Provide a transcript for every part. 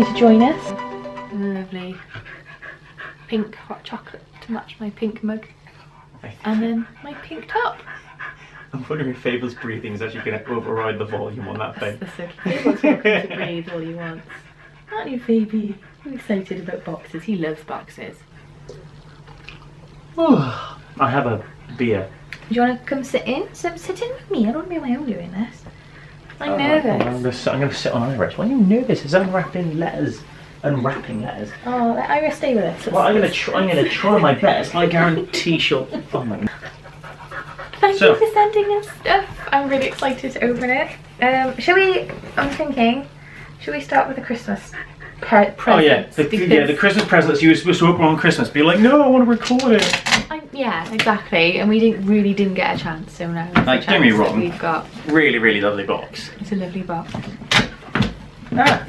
you to join us. Lovely pink hot chocolate to match my pink mug and then my pink top. I'm wondering if Fable's breathing is actually going to override the volume on that thing. That's okay. Fable's welcome to breathe all he wants. Aren't you, Phoebe? I'm excited about boxes. He loves boxes. Oh, I have a beer. Do you want to come sit in? So sit in with me. I don't want to be on my own doing this. I'm nervous. I'm going to sit on Iris. Why are you nervous? It's unwrapping letters. Unwrapping letters. Oh, let Iris stay with us. Well, I'm going to try my best. I guarantee she'll... Oh my... Thank you for sending us stuff. I'm really excited to open it. I'm thinking, should we start with the Christmas presents? Oh yeah, the Christmas presents you were supposed to open on Christmas. Be like, no, I want to record it. Yeah, exactly. And we really didn't get a chance, so now don't be wrong. We've got really, really lovely box. It's a lovely box. Ah.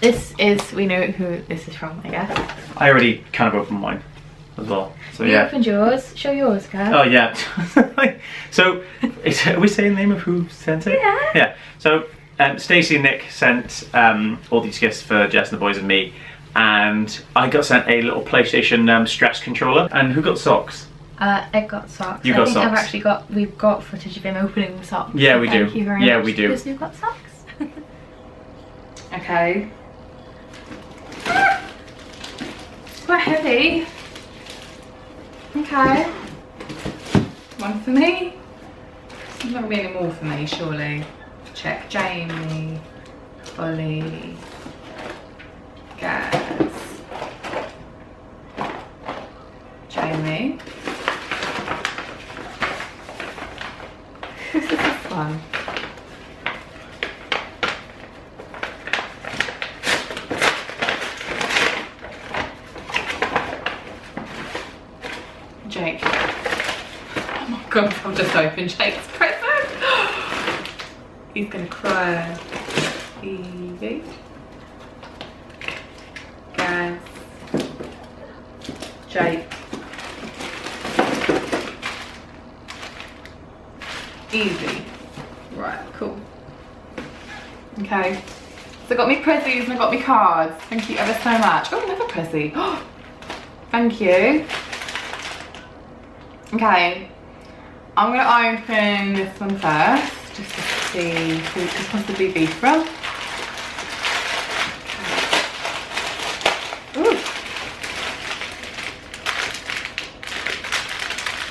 This is, we know who this is from, I guess. I already kind of opened mine as well. So you opened yours. Show yours, guys. Oh yeah. So, are we saying the name of who sent it? Yeah. Yeah. So Stacey and Nick sent all these gifts for Jess and the boys and me, and I got sent a little PlayStation stretch controller. And who got socks? Ed got socks. I think I've actually got. We've got footage of him opening the socks. Yeah, we do. Thank you very much. Yeah, we do. Because who got socks? Okay. Ah! Quite heavy. Okay. One for me. There's not really more for me, surely. Check. Jamie, Ollie, Gaz, Jamie. This is fun. Jake. Oh my god, I've just opened Jake's present. He's gonna cry. Evie. Gaz. Jake. Evie. Right, cool. Okay. So I got me prezzies and I got me cards. Thank you ever so much. Oh, another prezzie. Thank you. Okay. I'm gonna open this one first. Just to see who it could possibly be from. Ooh.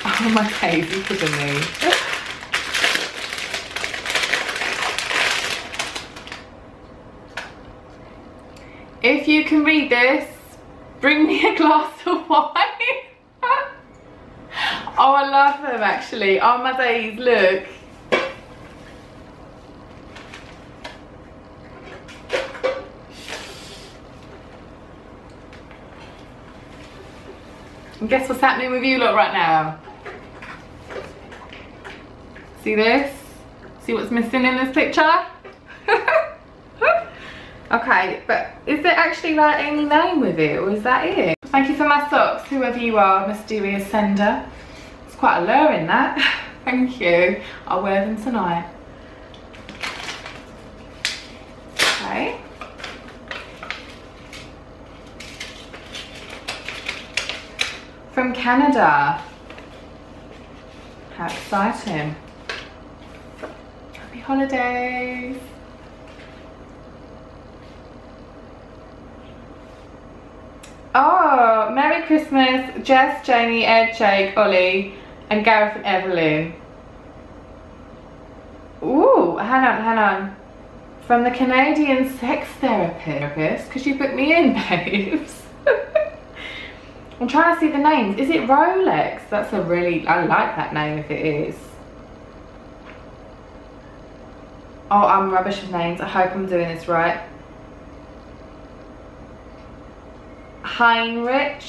Oh my days, he's kidding me. If you can read this, bring me a glass of wine. Oh, I love them actually. Oh my days, look. And guess what's happening with you lot right now? See this? See what's missing in this picture? Okay, but is there actually like any name with it, or is that it? Thank you for my socks, whoever you are, mysterious sender. It's quite alluring that. Thank you. I'll wear them tonight. Okay. From Canada. How exciting. Happy holidays. Oh, Merry Christmas, Jess, Jamie, Ed, Jake, Ollie, and Gareth and Evelyn. Ooh, hang on, hang on. From the Canadian sex therapist. Could you book me in, babes? I'm trying to see the names. Is it Rolex? That's a really, I like that name if it is. Oh, I'm rubbish with names. I hope I'm doing this right. Heinrich,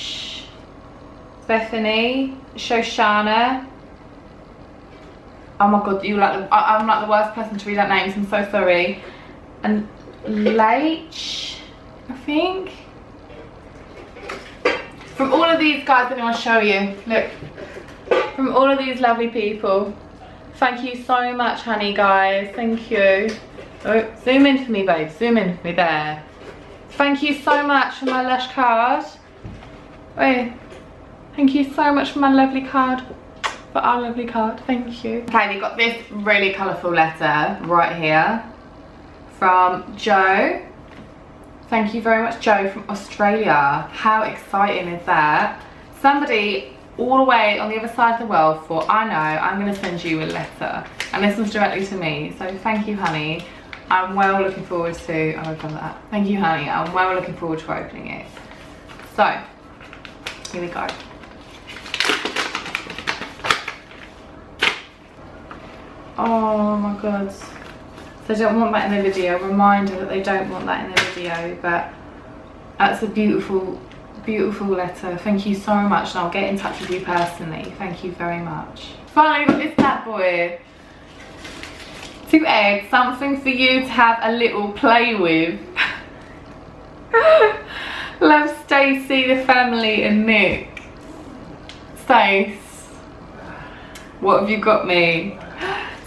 Bethany, Shoshana. Oh my god, you like the, I'm like the worst person to read out names. I'm so sorry. And Leitch, I think. From all of these guys, let me want to show you. Look, from all of these lovely people. Thank you so much, honey, guys. Thank you. Oh, zoom in for me, babe. Zoom in for me there. Thank you so much for my lush card. Wait. Thank you so much for my lovely card. For our lovely card. Thank you. Okay, we got this really colourful letter right here from Jo. Thank you very much, Jo, from Australia. How exciting is that? Somebody all the way on the other side of the world thought, I know, I'm going to send you a letter. And this was directly to me. So thank you, honey. I'm well looking forward to... I would love that. Thank you, honey. I'm well looking forward to opening it. So, here we go. Oh my god. They don't want that in the video. Reminder that they don't want that in the video, but that's a beautiful, beautiful letter. Thank you so much, and I'll get in touch with you personally. Thank you very much. Finally, got this bad boy. 2 eggs, something for you to have a little play with. Love, Stacey, the family, and Nick. Stace, what have you got me?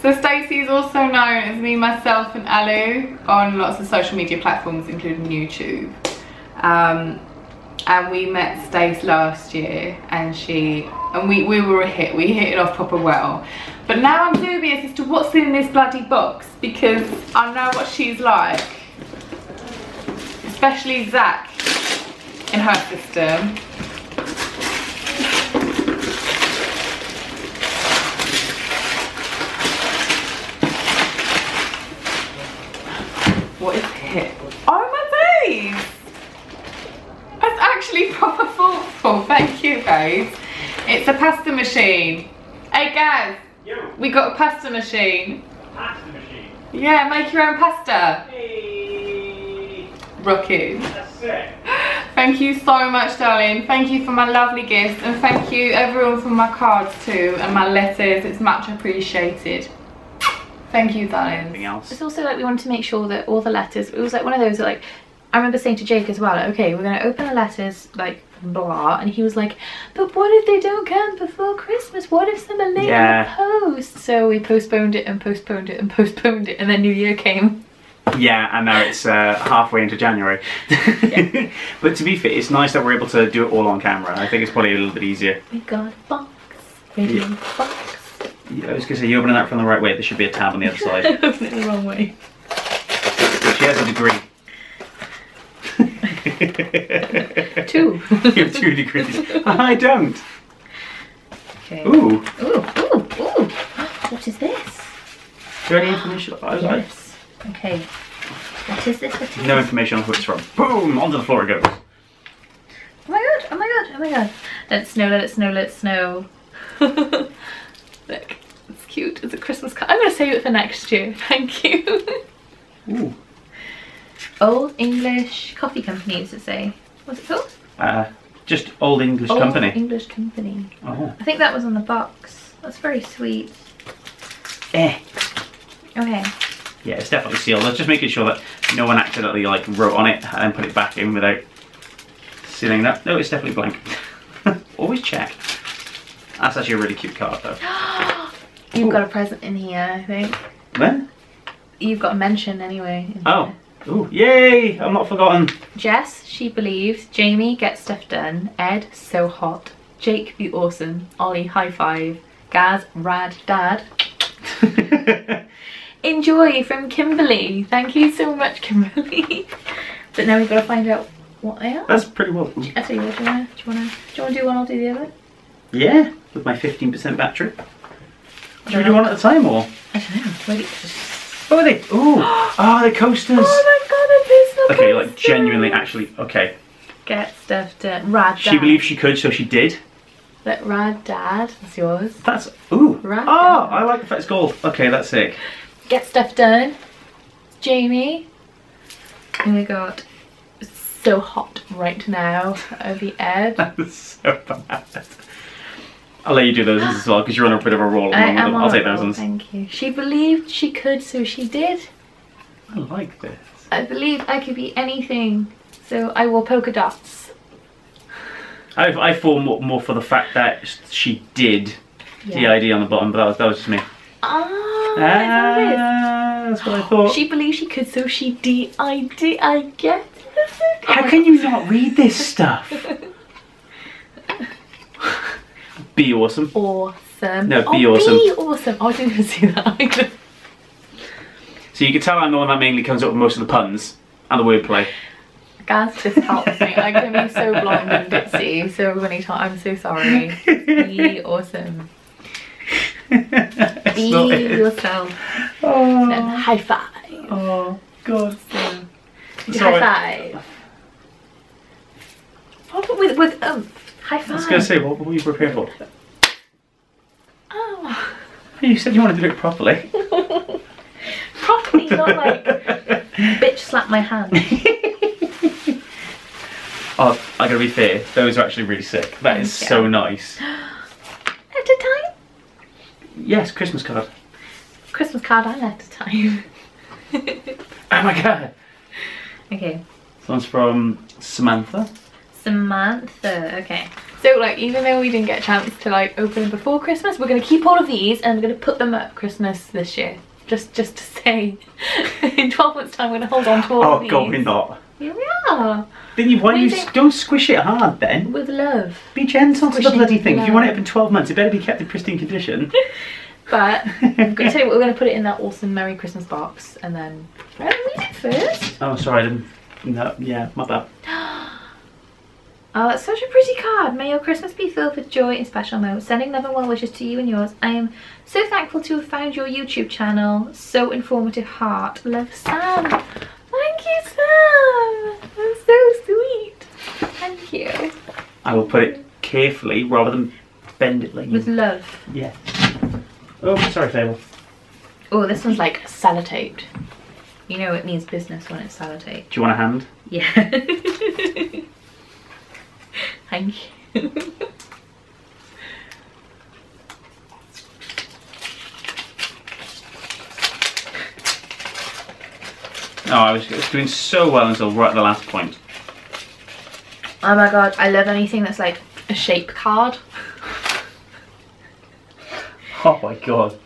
So Stacey is also known as me, myself and Alu on lots of social media platforms, including YouTube. And we met Stace last year, and we were a hit. We hit it off proper well. But now I'm dubious as to what's in this bloody box, because I know what she's like. Especially Zach in her system. What is it? Oh my days! That's actually proper thoughtful. Thank you, guys. It's a pasta machine. Hey, guys. Yo. We got a pasta machine. Pasta machine? Yeah, make your own pasta. Hey. Rocking. That's it. Thank you so much, darling. Thank you for my lovely gifts. And thank you, everyone, for my cards, too, and my letters. It's much appreciated. Thank you, darling. Anything else? It's also like we wanted to make sure that all the letters, it was like one of those that like, I remember saying to Jake as well, like, okay, we're gonna open the letters, like blah, and he was like, but what if they don't come before Christmas? What if some are late on the post? So we postponed it and postponed it and postponed it, and then New Year came. Yeah, I know, it's halfway into January. Yeah. But to be fair, it's nice that we're able to do it all on camera. I think it's probably a little bit easier. We got a box, radio box. I was gonna say, you're opening that from the right way. There should be a tab on the other side. I opened it the wrong way. But she has a degree. 2. You have 2 degrees. I don't. Okay. Ooh. Ooh, ooh, ooh. What is this? Is there any information? Yes. Okay. What is this? What is no information on who it's from. Boom! Onto the floor it goes. Oh my god, oh my god, oh my god. Let it snow, let it snow, let it snow. Look, it's cute. It's a Christmas card. I'm going to save it for next year. Thank you. Ooh. Old English Coffee Company, does it say? What's it called? Just Old English Company. Old English Company. Oh. I think that was on the box. That's very sweet. Eh. Okay. Yeah, it's definitely sealed. I was just making sure that no one accidentally like wrote on it and put it back in without sealing it up. No, it's definitely blank. Always check. That's actually a really cute card, though. You've got a present in here, I think. When? You've got a mention, anyway. Oh. Ooh, yay! I'm not forgotten. Jess, she believes. Jamie, get stuff done. Ed, so hot. Jake, be awesome. Ollie, high five. Gaz, rad dad. Enjoy from Kimberly. Thank you so much, Kimberly. But now we've got to find out what they are. That's pretty well. I tell you what, do you want to do one, I'll do the other? Yeah, with my 15% battery. Do we do one at a time or? I don't know. Wait. Oh, are they? Oh, oh, they're coasters. Oh my god, they're personal coasters. Okay, like genuinely, actually, okay. Get stuff done. Rad dad. She believed she could, so she did. That rad dad. That's yours. That's ooh. Rad oh, dad. I like the fact it's gold. Okay, that's sick. Get stuff done. Jamie. Oh my god. So hot right now. Over Ed. That's so bad. I'll let you do those as well because you're on a bit of a roll. I'll take those ones. Thank you. She believed she could, so she did. I like this. I believe I could be anything, so I wore polka dots. I fall more for the fact that she did. Yeah. DID on the bottom, but that was just me. Oh, that's what I thought. She believed she could, so she DID. I get it. How can you not read this stuff? Be awesome. Awesome. No, be awesome. Be awesome. Oh, I didn't even see that either. So you can tell I'm the one that mainly comes up with most of the puns and the wordplay. Gaz just helps me. I can be so blonde and ditzy so many times. I'm so sorry. Be awesome. Be yourself. Oh. And then high five. Oh, God. So, high five. What with high five? I was going to say, what were you prepared for? Oh. You said you wanted to do it properly. Properly, not like bitch slap my hand. Oh, I gotta be fair. Those are actually really sick. That is so nice. Letter time? Yes, Christmas card. Christmas card and letter time. Oh my God. Okay. This one's from Samantha. Samantha, okay. So like, even though we didn't get a chance to like open them before Christmas, we're gonna keep all of these and we're gonna put them at Christmas this year. Just to say, in 12 months time we're gonna hold on to all of these. Oh God, we're not. Here we are. Then don't squish it hard then. With love. Be gentle to the bloody thing. If you want it up in 12 months, it better be kept in pristine condition. But I'm gonna tell you what, we're gonna put it in that awesome Merry Christmas box and then, read it first. Oh, sorry, I didn't, no, yeah, my bad. Oh, that's such a pretty card. May your Christmas be filled with joy and special moments. Sending love and well wishes to you and yours. I am so thankful to have found your YouTube channel. So informative heart. Love, Sam. Thank you, Sam. That's so sweet. Thank you. I will put it carefully rather than bend it like you. With love. Yeah. Oh, sorry, Fable. Oh, this one's like sellotaped. You know it means business when it's sellotaped. Do you want a hand? Yeah. Thank you. Oh, I was doing so well until right at the last point. Oh my God, I love anything that's like a shape card. Oh my God.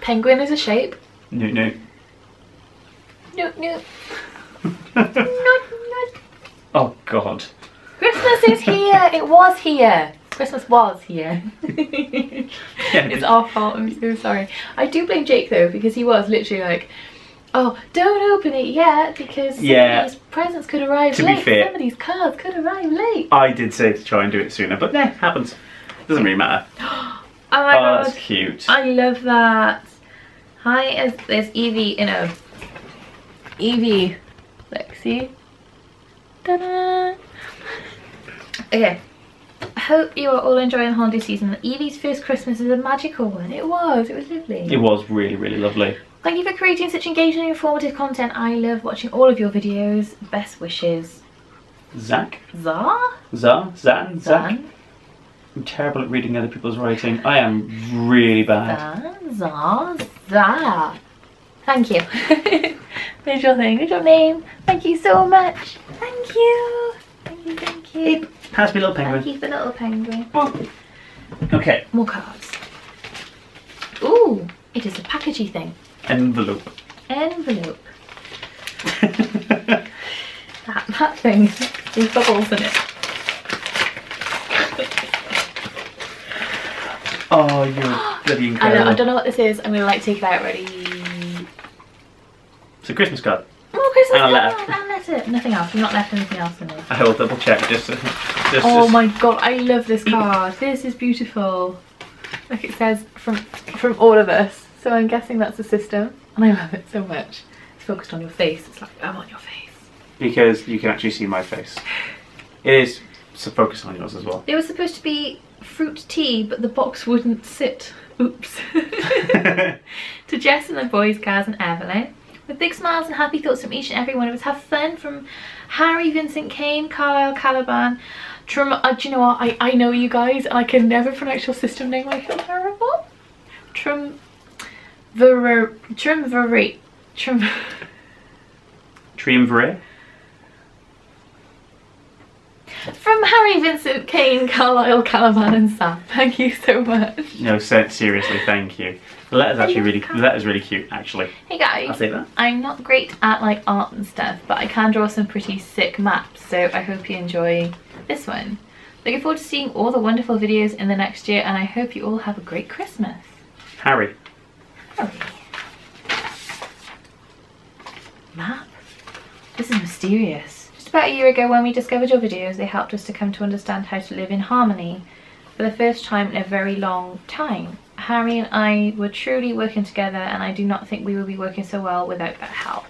Penguin is a shape. No, no. No, no. Not, not. Oh God. Christmas is here! It was here! Christmas was here. It's our fault, I'm so sorry. I do blame Jake though, because he was literally like, oh, don't open it yet, because some of these presents could arrive late. To be fair, some of these cards could arrive late. I did say to try and do it sooner, but nah, happens. Doesn't really matter. Oh my God. That's cute. I love that. Hi, there's Evie in a... Evie. Lexi. Ta-da! Okay, I hope you are all enjoying the holiday season. Evie's first Christmas is a magical one. It was lovely. It was really, really lovely. Thank you for creating such engaging and informative content. I love watching all of your videos. Best wishes. Zach? Zah? Zah? Zan? Zach? I'm terrible at reading other people's writing. I am really bad. Zah? Zah? Thank you. There's your thing, there's your name. Thank you so much. Thank you. Thank you, thank you. Eep. Pass me little penguin. Thank you for little penguin. Oh. Okay. More cards. Ooh, it is a packagey thing. Envelope. Envelope. that thing with bubbles in it. Oh, you're bloody incredible. I don't know what this is. I'm going to like take it out already. It's a Christmas card. Oh, Christmas card. And a letter. Nothing else. I've not left anything else in there. I will double check just oh my God, I love this card. This is beautiful. Like it says from all of us. So I'm guessing that's the system. And I love it so much. It's focused on your face. It's like, I'm on your face. Because you can actually see my face. It is focused on yours as well. It was supposed to be fruit tea, but the box wouldn't sit. Oops. To Jess and the boys, Gaz and Evelyn. With big smiles and happy thoughts from each and every one of us. Have fun from Harry, Vincent, Kane, Carlisle, Caliban. Do you know what? I know you guys and I can never pronounce your system name. I feel terrible. Triumvirate. From Harry, Yay, Vincent, Kane, Carlisle, Caliban and Sam. Thank you so much. No, seriously, thank you. The letter's actually really cute, actually. Hey guys, I'll say that. I'm not great at like art and stuff, but I can draw some pretty sick maps, so I hope you enjoy this one. Looking forward to seeing all the wonderful videos in the next year, and I hope you all have a great Christmas. Harry. Harry. Map? This is mysterious. Just about a year ago when we discovered your videos, they helped us to come to understand how to live in harmony for the first time in a very long time. Harry and I were truly working together, and I do not think we will be working so well without that help.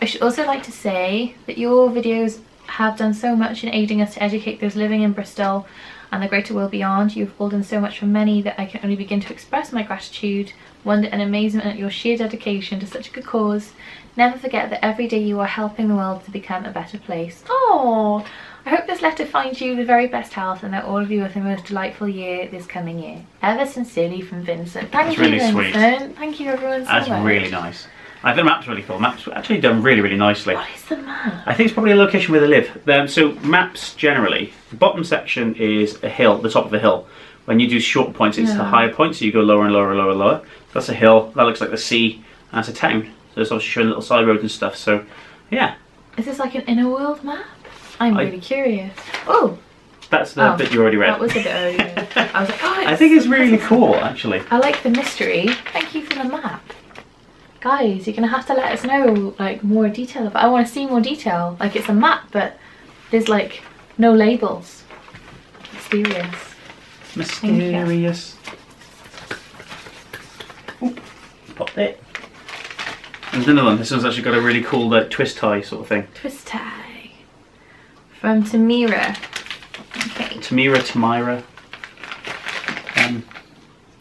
I should also like to say that your videos have done so much in aiding us to educate those living in Bristol and the greater world beyond. You've all done so much for many that I can only begin to express my gratitude, wonder and amazement at your sheer dedication to such a good cause. Never forget that every day you are helping the world to become a better place. Oh, I hope this letter finds you the very best health and that all of you have the most delightful year this coming year. Ever sincerely from Vincent. Thank you, Vincent. That's really sweet. Thank you, everyone, so much. That's really nice. I think the map's really cool. Map's actually done really nicely. What is the map? I think it's probably a location where they live. So maps generally, the bottom section is a hill, the top of a hill. When you do short points, it's the higher points, so you go lower and lower and lower and lower. So that's a hill, that looks like the sea, and that's a town. So it's obviously showing little side roads and stuff, so yeah. Is this like an inner world map? I'm really curious. Oh! That's the bit you already read. That was a bit earlier. I was like, oh, I think it's really cool, actually. I like the mystery. Thank you for the map. Guys, you're gonna have to let us know like more detail about. I want to see more detail. Like it's a map, but there's like no labels. Mysterious. Mysterious. Oop, popped it. And there's another one. This one's actually got a really cool twist tie sort of thing. Twist tie. From Tamira. Okay. Tamira.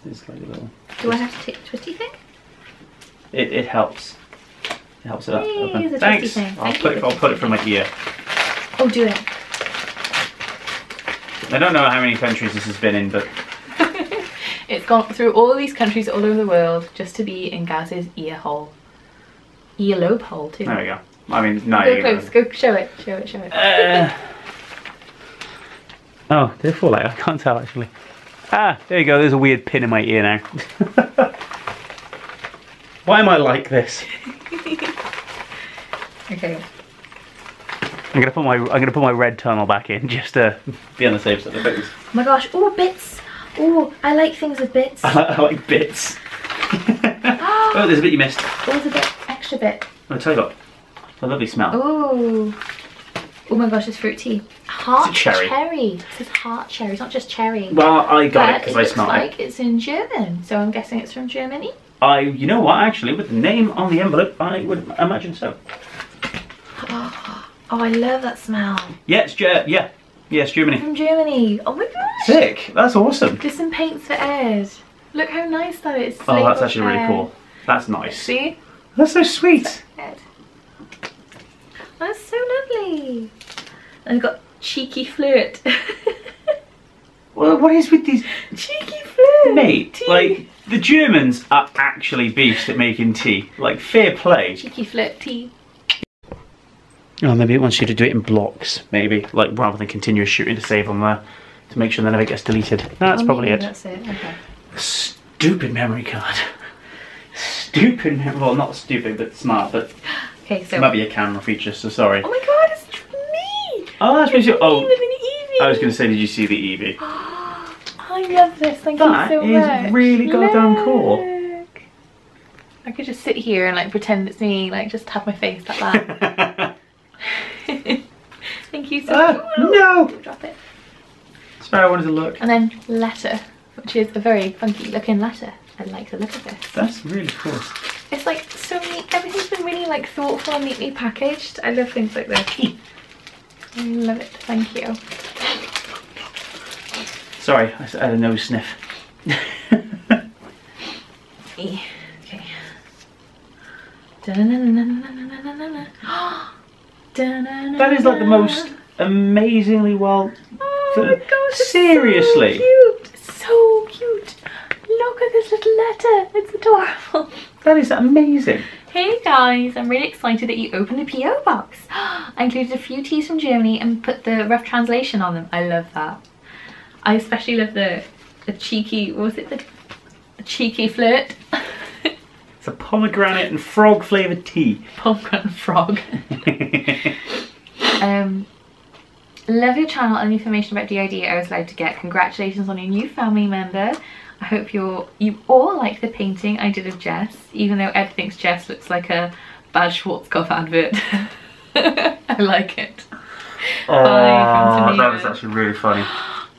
There's like a little. Do I have to take the twisty thing? It helps. It helps it up. Open. Thanks. Thing. I'll put it from my ear. Oh, do it. I don't know how many countries this has been in, but it's gone through all these countries all over the world just to be in Gaz's ear hole, earlobe hole too. There we go. I mean, no. Go close. Go show it. Oh, did it fall out? I can't tell actually. Ah, there you go. There's a weird pin in my ear now. Why am I like this? Okay. I'm gonna put my red tunnel back in just to be on the safe side of things. Oh my gosh! Oh, bits! Oh, I like things with bits. I like bits. Oh, there's a bit you missed. Oh, there's a bit, extra bit. I'll tell you what. A lovely smell. Oh. Oh my gosh! It's fruit tea. Heart it's cherry. It says heart cherry. It's not just cherry. Well, I got it because I smelled it. It looks like it's in German, so I'm guessing it's from Germany. You know what, actually, with the name on the envelope, I would imagine so. Oh, I love that smell. Yeah, it's Germany. From Germany. Oh my gosh. Sick. That's awesome. Just some paints for Ed. Look how nice that is. It's that's actually really cool. That's nice. See? That's so sweet. That's so lovely. And I've got cheeky flirt. Well, what is with these... Cheeky flirt. Mate, tea. Like... The Germans are actually beasts at making tea. Like, fair play. Cheeky flirt tea. Oh, maybe it wants you to do it in blocks, maybe. Like, rather than continuous shooting to save on there. To make sure that never gets deleted. That's probably it. That's it, okay. Stupid memory card. Stupid memory... Well, not stupid, but smart, but... Okay, so... It might be a camera feature, so sorry. Oh my god, it's me! Oh, that's basically... Oh, I was going to say, did you see the Eevee? I love this, thank you so much. That is really goddamn cool. I could just sit here and like pretend it's me, like just have my face like that. Thank you so much. No! Don't drop it. Sorry, I wanted to look. And then letter, which is a very funky looking letter. I like the look of this. That's really cool. It's like so neat, everything's been really like thoughtful and neatly packaged. I love things like this. I love it, thank you. Sorry, I had a nose sniff. Okay. That is like the most amazingly well. Oh my gosh! Seriously. So cute. Look at this little letter. It's adorable. That is amazing. Hey guys, I'm really excited that you opened a P.O. box. I included a few teas from Germany and put the rough translation on them. I love that. I especially love the cheeky, what was it, the cheeky flirt? It's a pomegranate and frog flavoured tea. Pomegranate and frog. Love your channel and information about DID I was allowed to get. Congratulations on your new family member. I hope you all like the painting I did of Jess, even though Ed thinks Jess looks like a bad Schwarzkopf advert. I like it. Oh, that was actually really funny.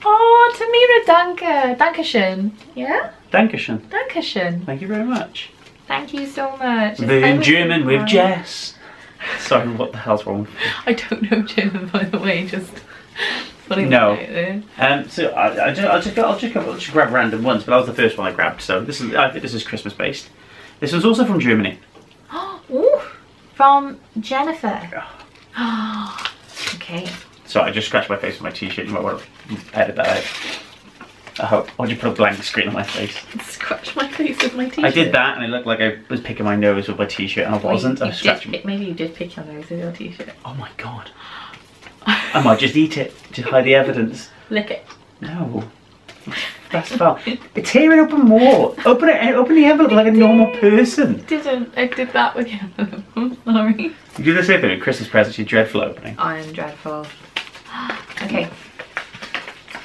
Oh, Tamira, danke. Dankeschön. Yeah? Dankeschön. Dankeschön. Thank you very much. Thank you so much. In German with fun. Jess. Sorry, what the hell's wrong? I don't know German, by the way, just... No. So I'll just grab random ones, but that was the first one I grabbed. So this is, I think this is Christmas based. This was also from Germany. Oh, from Jennifer. Oh. Okay. So I just scratched my face with my t-shirt. You might want to edit that out. I hope. Or just put a blank screen on my face. Scratch my face with my t-shirt. I did that, and it looked like I was picking my nose with my t-shirt, and I wasn't. I was scratching. Maybe you did pick your nose with your t-shirt. Oh my god. I might just eat it to hide the evidence. Lick it. No. That's foul. Tear it open more. Open it. Open the envelope like a normal person. Didn't. I did that with the envelope. I'm sorry. You do the same thing with Christmas presents. You're dreadful at opening. I am dreadful. Okay.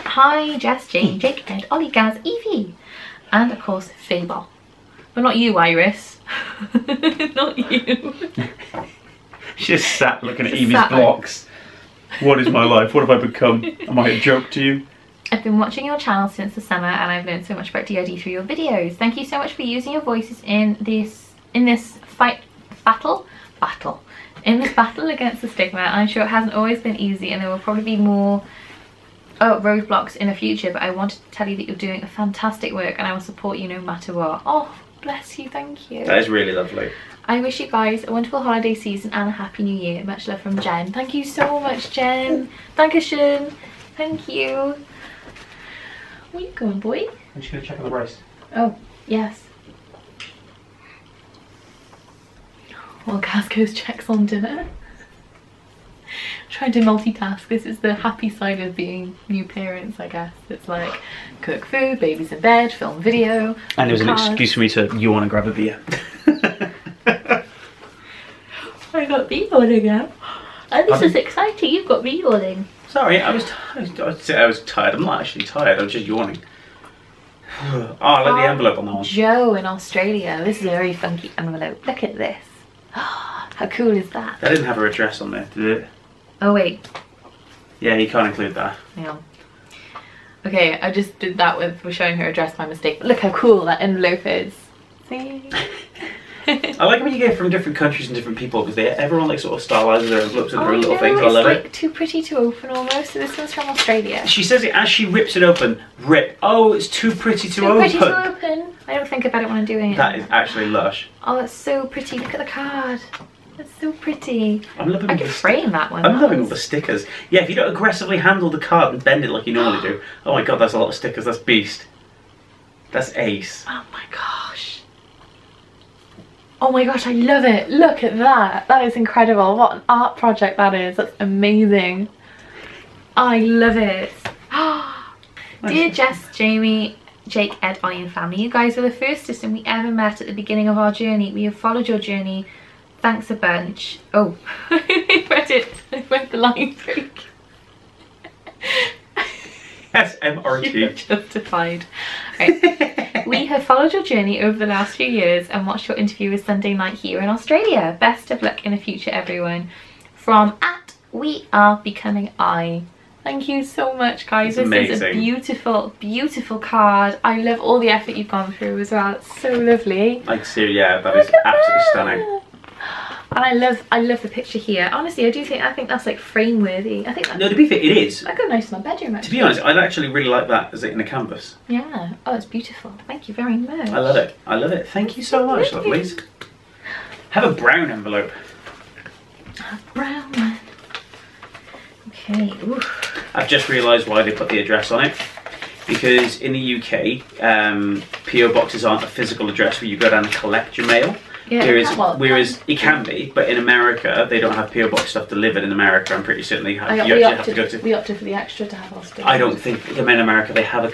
Hi, Jess, Jane, Jake, and Ollie, Gaz, Evie. And of course, Fable. But not you, Iris. Not you. She just sat looking at Evie's blocks. What is my life? What have I become? Am I a joke to you? I've been watching your channel since the summer and I've learned so much about DID through your videos. Thank you so much for using your voices in this battle against the stigma. I'm sure it hasn't always been easy and there will probably be more roadblocks in the future, but I wanted to tell you that you're doing a fantastic work and I will support you no matter what. Oh, bless you, thank you. That is really lovely. I wish you guys a wonderful holiday season and a happy new year. Much love from Jen. Thank you so much, Jen. Dankeschön. Thank you. Where are you going, boy? I'm just going to check on the rice. Oh, yes. Well, Casco's checks on dinner. Trying to multitask. This is the happy side of being new parents, I guess. It's like cook food, baby's in bed, film video. And it was an excuse for me to yawn and grab a beer. I got B-boarding now. Oh, this is exciting. You've got B-boarding. Sorry, I was tired. I'm not actually tired. I was just yawning. Oh, I like the envelope on that one. Joe in Australia. This is a very funky envelope. Look at this. How cool is that? That didn't have her address on there, did it? Oh, wait. Yeah, you can't include that. Hang on. Okay, I just did that with showing her address by mistake. But look how cool that envelope is. See? I like when you get from different countries and different people because everyone like sort of stylizes their envelopes with their little things. I love it. It's like too pretty to open almost. So this one's from Australia. She says it as she rips it open. Rip. Oh, it's too pretty to open. Too pretty to open. I don't think about it when I'm doing it. That is actually lush. Oh, it's so pretty. Look at the card. It's so pretty. I'm loving. I could frame that one. I'm loving all the stickers. Yeah, if you don't aggressively handle the card and bend it like you normally do. Oh my god, that's a lot of stickers. That's beast. That's ace. Oh my gosh. Oh my gosh, I love it. Look at that. That is incredible. What an art project that is. That's amazing. I love it. Dear Jess, Jamie, Jake, Ed, Ollie and family, you guys were the first system we ever met at the beginning of our journey. We have followed your journey. Thanks a bunch. Oh, I read it. I read the line break. SMRT. You're justified. Right. We have followed your journey over the last few years and watched your interview with Sunday Night here in Australia. Best of luck in the future, everyone. From @wearebecomingI. Thank you so much, guys. This amazing. Is a beautiful, beautiful card. I love all the effort you've gone through as well. It's so lovely. Like, so yeah, that is absolutely stunning. And I love the picture here. Honestly, I think that's like frame worthy. I think that. No, to be fair, it is. That goes nice in my bedroom. Actually. To be honest, I'd actually really like that as it in a canvas. Yeah. Oh, it's beautiful. Thank you very much. I love it. I love it. Thank you so much, lovelies. Have a brown envelope. A brown one. Okay. Ooh. I've just realised why they put the address on it. Because in the UK, PO boxes aren't a physical address where you go down and collect your mail. Yeah, whereas it can be, but in America they don't have PO box stuff delivered in America. I'm pretty certain they have. We opted for the extra to have us. I don't think in America they have a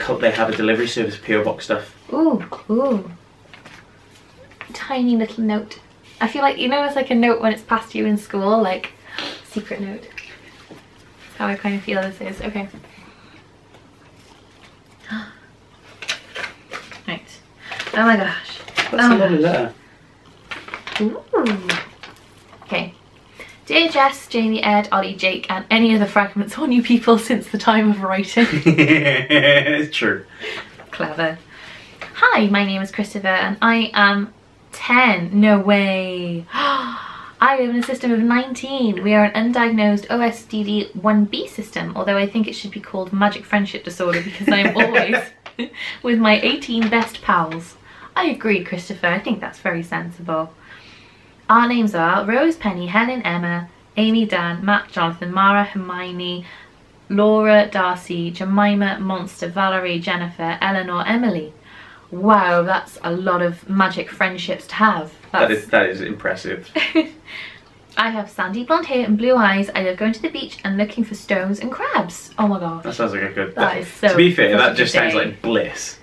delivery service for PO box stuff. Ooh, ooh. Tiny little note. I feel like, you know, it's like a note when it's past you in school, like secret note. That's how I kind of feel this is. Okay. Right. Oh my gosh. What's the letter there? Ooh. Okay. Dear Jess, Jamie, Ed, Ollie, Jake, and any other fragments or new people since the time of writing. It's true. Clever. Hi, my name is Christopher and I am 10. No way. I live in a system of 19. We are an undiagnosed OSDD-1B system, although I think it should be called magic friendship disorder because I'm always with my 18 best pals. I agree, Christopher. I think that's very sensible. Our names are Rose, Penny, Helen, Emma, Amy, Dan, Matt, Jonathan, Mara, Hermione, Laura, Darcy, Jemima, Monster, Valerie, Jennifer, Eleanor, Emily. Wow, that's a lot of magic friendships to have. That is impressive. I have sandy blonde hair and blue eyes. I love going to the beach and looking for stones and crabs. Oh my god. That sounds like a good day. So to be fair, that just sounds like bliss.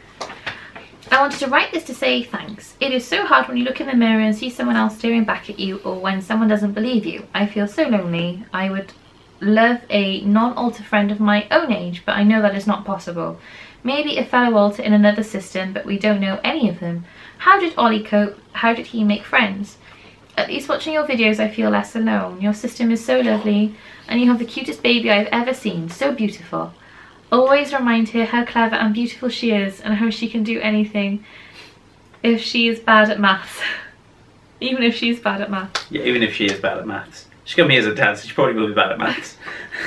I wanted to write this to say thanks. It is so hard when you look in the mirror and see someone else staring back at you, or when someone doesn't believe you. I feel so lonely. I would love a non-alter friend of my own age, but I know that is not possible. Maybe a fellow alter in another system, but we don't know any of them. How did Ollie cope? How did he make friends? At least watching your videos I feel less alone. Your system is so lovely and you have the cutest baby I've ever seen. So beautiful. Always remind her how clever and beautiful she is and how she can do anything if she is bad at maths. Even if she's bad at maths. Yeah, even if she is bad at maths. She's come here as a dad, so she probably will be bad at maths.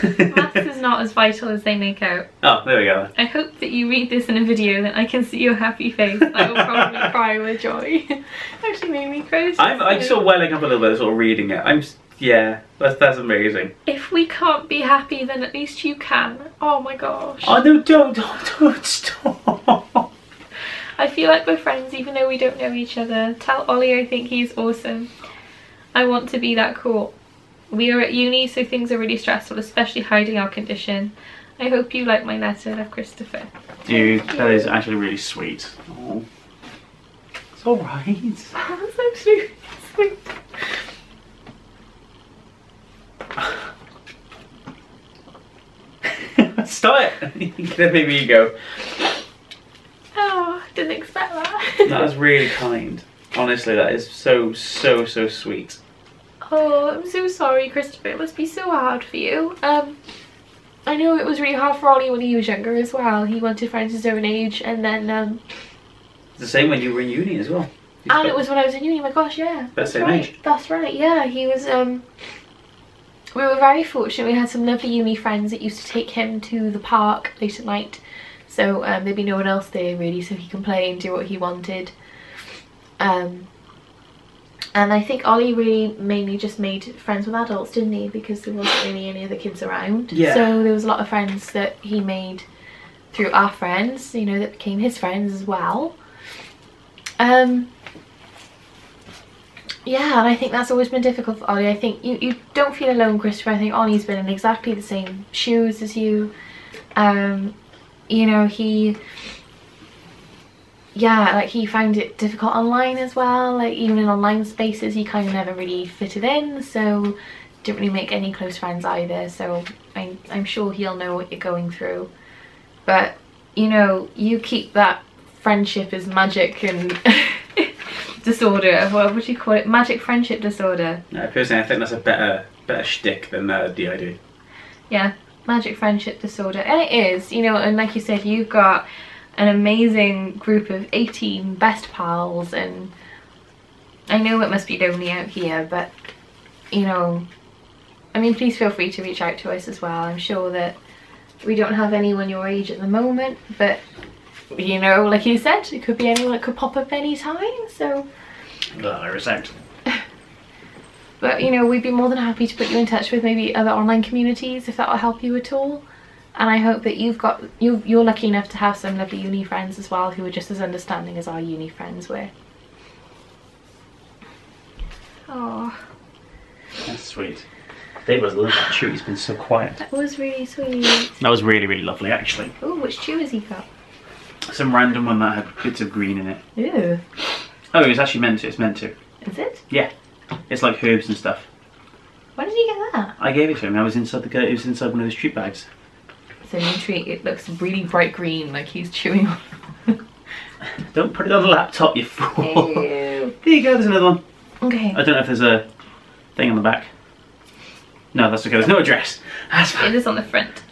Maths is not as vital as they make out. Oh, there we go. I hope that you read this in a video and I can see your happy face. I will probably cry with joy. Actually made me cry. I'm still welling up a little bit, sort of reading it. Yeah, that's amazing. If we can't be happy, then at least you can. Oh my gosh. Oh no, don't stop. I feel like we're friends even though we don't know each other. Tell Ollie I think he's awesome. I want to be that cool. We are at uni, so things are really stressful, especially hiding our condition. I hope you like my letter. Love, Christopher. Dude, that is actually really sweet. Oh, it's all right. That's actually sweet. Stop it! Maybe you go. Oh, didn't expect that. That was really kind. Honestly, that is so sweet. Oh, I'm so sorry, Christopher. It must be so hard for you. I know it was really hard for Ollie when he was younger as well. He wanted friends his own age, and then it's the same when you were in uni as well. And it was when I was in uni. My gosh, yeah. That's the same age. That's right. Yeah, he was. We were very fortunate. We had some lovely uni friends that used to take him to the park late at night, so there'd be no one else there really, so he can play and do what he wanted. And I think Ollie really mainly just made friends with adults, didn't he? Because there wasn't really any other kids around. Yeah. So there was a lot of friends that he made through our friends, you know, that became his friends as well. Yeah, and I think that's always been difficult for Ollie. I think you don't feel alone, Christopher. I think Ollie's been in exactly the same shoes as you. You know, he found it difficult online as well. Like, even in online spaces, he kind of never really fitted in, so didn't really make any close friends either. So I'm sure he'll know what you're going through. But, you know, you keep that friendship is magic and disorder. What would you call it? Magic friendship disorder. No, personally, I think that's a better shtick than DID. Yeah, magic friendship disorder. And it is, you know, and like you said, you've got an amazing group of 18 best pals, and I know it must be lonely out here, but you know, I mean, please feel free to reach out to us as well. I'm sure that we don't have anyone your age at the moment, but you know, like you said, it could be anyone that could pop up any time, so Iris out. But you know, we'd be more than happy to put you in touch with maybe other online communities if that will help you at all. And I hope that you're lucky enough to have some lovely uni friends as well who are just as understanding as our uni friends were. Oh, that's sweet. David was lovely. Chew, he's been so quiet. That was really sweet. That was really, really lovely, actually. Oh, which chew has he got? Some random one that had bits of green in it. Ew. Oh, it was actually meant to. It's meant to. Is it? Yeah. It's like herbs and stuff. Where did you get that? I gave it to him. I was inside the. It was inside one of those treat bags. It's a new treat. It looks really bright green, like he's chewing on. Don't put it on the laptop, you fool. Ew. There you go. There's another one. Okay. I don't know if there's a thing on the back. No, that's okay. There's no address. That's fine. It is on the front.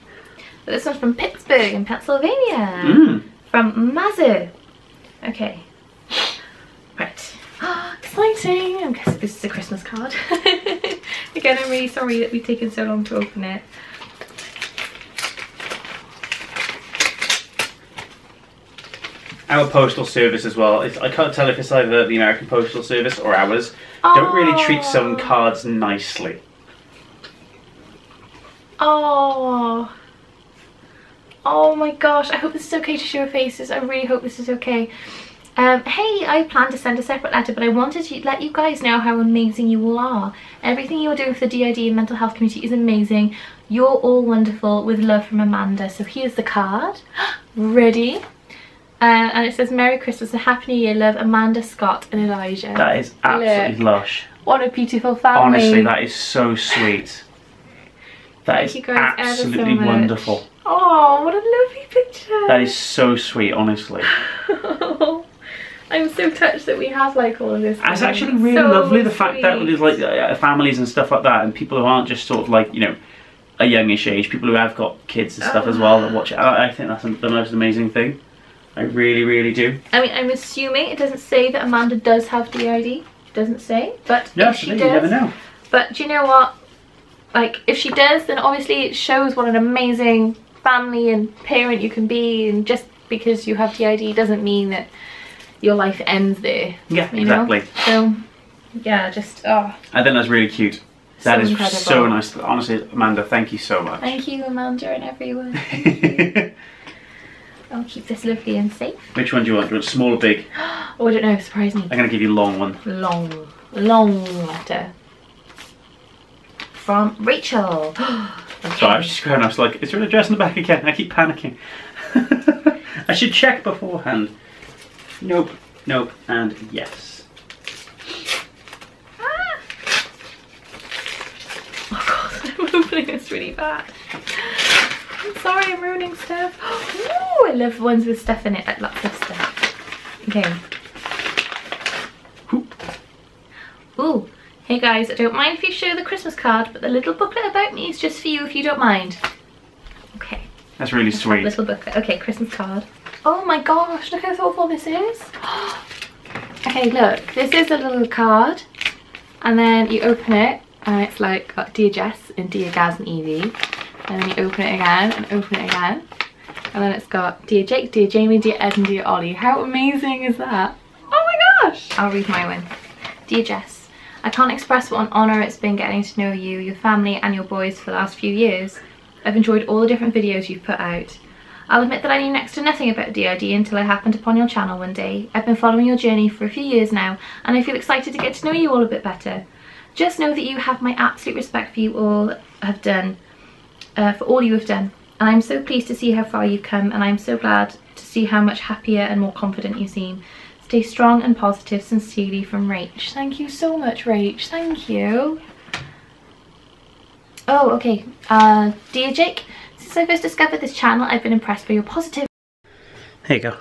But this one's from Pittsburgh in Pennsylvania. Mm. From Mazu. Okay. Right. Ah, exciting! I'm guessing this is a Christmas card. Again, I'm really sorry that we've taken so long to open it. Our postal service as well. I can't tell if it's either the American Postal Service or ours. Oh. Don't really treat some cards nicely. Oh. Oh my gosh, I hope this is okay to show your faces. I really hope this is okay. Hey, I planned to send a separate letter, but I wanted to let you guys know how amazing you all are. Everything you're doing for the DID and mental health community is amazing. You're all wonderful. With love from Amanda. So here's the card. Ready? And it says, Merry Christmas and Happy New Year, love, Amanda, Scott and Elijah. That is absolutely lush. What a beautiful family. Honestly, that is so sweet. That is absolutely wonderful. Oh, what a lovely picture. That is so sweet, honestly. I'm so touched that we have like all of this. It's actually really lovely, the fact that there's like families and stuff like that, and people who aren't just sort of like, you know, a youngish age, people who have got kids and stuff as well that watch it. I think that's the most amazing thing. I really, really do. I mean, I'm assuming it doesn't say that Amanda does have DID. Doesn't say, but if she does, you never know. But do you know what? Like, if she does, then obviously it shows what an amazing family and parent you can be, and just because you have DID doesn't mean that your life ends there. Yeah, exactly. So, yeah, just, oh. I think that's really cute. That is incredible. So nice. Honestly, Amanda, thank you so much. Thank you, Amanda, and everyone. Thank you. I'll keep this lovely and safe. Which one do you want? Do you want small or big? Oh, I don't know. Surprise me. I'm going to give you a long one. Long. Long letter. From Rachel. That's right. I was just going, I was like, is there an address in the back again? I keep panicking. I should check beforehand. Nope, nope, and yes. Ah. Oh god, I'm opening this really bad. I'm sorry, I'm ruining stuff. Oh, I love ones with stuff in it, like lots of stuff. Okay. Ooh. Hey guys, I don't mind if you show the Christmas card, but the little booklet about me is just for you if you don't mind. Okay. That's really sweet. Little booklet. Okay, Christmas card. Oh my gosh, look how thoughtful this is. Okay, look, this is a little card. And then you open it, and it's like, Dear Jess and Dear Gaz and Evie. And then you open it again, and open it again. And then it's got, Dear Jake, Dear Jamie, Dear Ed and Dear Ollie. How amazing is that? Oh my gosh. I'll read my one. Dear Jess. I can't express what an honour it's been getting to know you, your family and your boys for the last few years. I've enjoyed all the different videos you've put out. I'll admit that I knew next to nothing about DID until I happened upon your channel one day. I've been following your journey for a few years now, and I feel excited to get to know you all a bit better. Just know that you have my absolute respect for you all have done, for all you have done. And I'm so pleased to see how far you've come, and I'm so glad to see how much happier and more confident you seem. Stay strong and positive, sincerely, from Rach. Thank you so much, Rach. Thank you. Oh, okay. Dear Jake, since I first discovered this channel, I've been impressed by your positivity. There you go.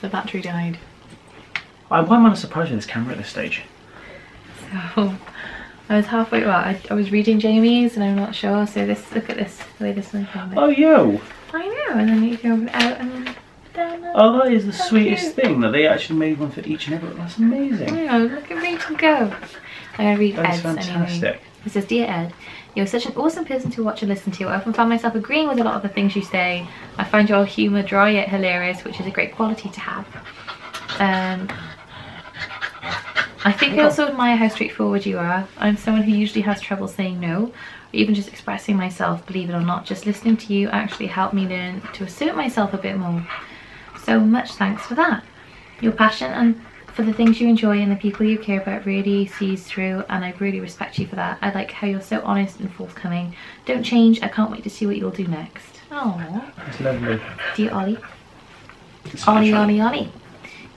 The battery died. Why am I not surprised with this camera at this stage? So, I was halfway, well, I was reading Jamie's and I'm not sure, so this, look at this, the way this one came out. Oh, yo! I know, and then you can open it out and then... Oh, that is the sweetest thing, that they actually made one for each and every one. That's amazing. Yeah, look at Rachel go. I'm going to read Ed's fantastic. Anyway. It says, Dear Ed, you're such an awesome person to watch and listen to. I often found myself agreeing with a lot of the things you say. I find your humour dry yet hilarious, which is a great quality to have. I think I also admire how straightforward you are. I'm someone who usually has trouble saying no. Even just expressing myself, believe it or not. Just listening to you actually helped me learn to assert myself a bit more. So much thanks for that. Your passion and for the things you enjoy and the people you care about really sees through, and I really respect you for that. I like how you're so honest and forthcoming. Don't change. I can't wait to see what you'll do next. Oh, that's lovely. Dear Ollie. Ollie.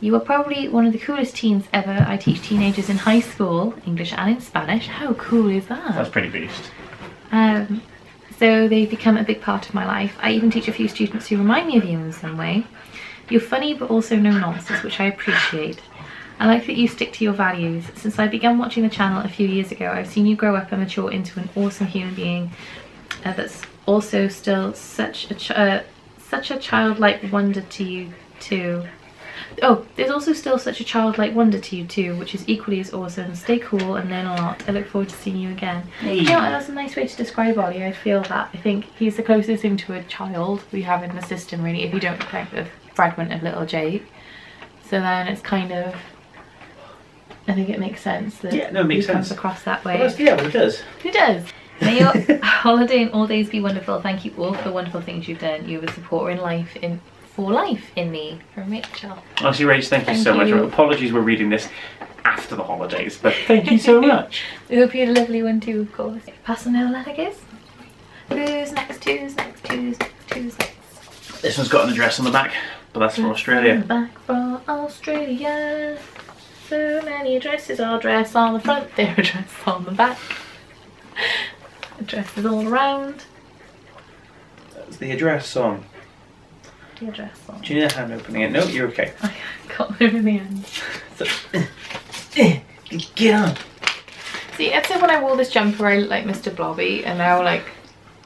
You are probably one of the coolest teens ever. I teach teenagers in high school, English and in Spanish. How cool is that? That's pretty beast. So they've become a big part of my life. I even teach a few students who remind me of you in some way. You're funny but also no nonsense, which I appreciate. I like that you stick to your values. Since I began watching the channel a few years ago, I've seen you grow up and mature into an awesome human being that's also still such a childlike wonder to you too. Oh, there's also still such a childlike wonder to you too, which is equally as awesome. Stay cool and learn a lot. I look forward to seeing you again. Hey. You know, that's a nice way to describe Ollie. I feel that. I think he's the closest thing to a child we have in the system, really, if you don't count the fragment of little Jake. So then it's kind of, I think it makes sense that he comes across that way. Well, yeah, well, it does. It does. May your holiday and all days be wonderful. Thank you all for the wonderful things you've done. You were a supporter in life for life in me, from Rachel. Honestly, Rach, thank you so much. Apologies we're reading this after the holidays, but thank you so much. We hope you had a lovely one too, of course. Personal letters. Who's next? Who's next? Who's next? Who's next? This one's got an address on the back, but that's from Australia. Back from Australia. So many addresses. Our address on the front, their address on the back. Addresses all around. That's the address song. Address on. Do you need a hand opening it? No, you're okay. I got there in the end. So, get on. See, I'd say when I wore this jumper, I looked like Mr. Blobby, and now, like,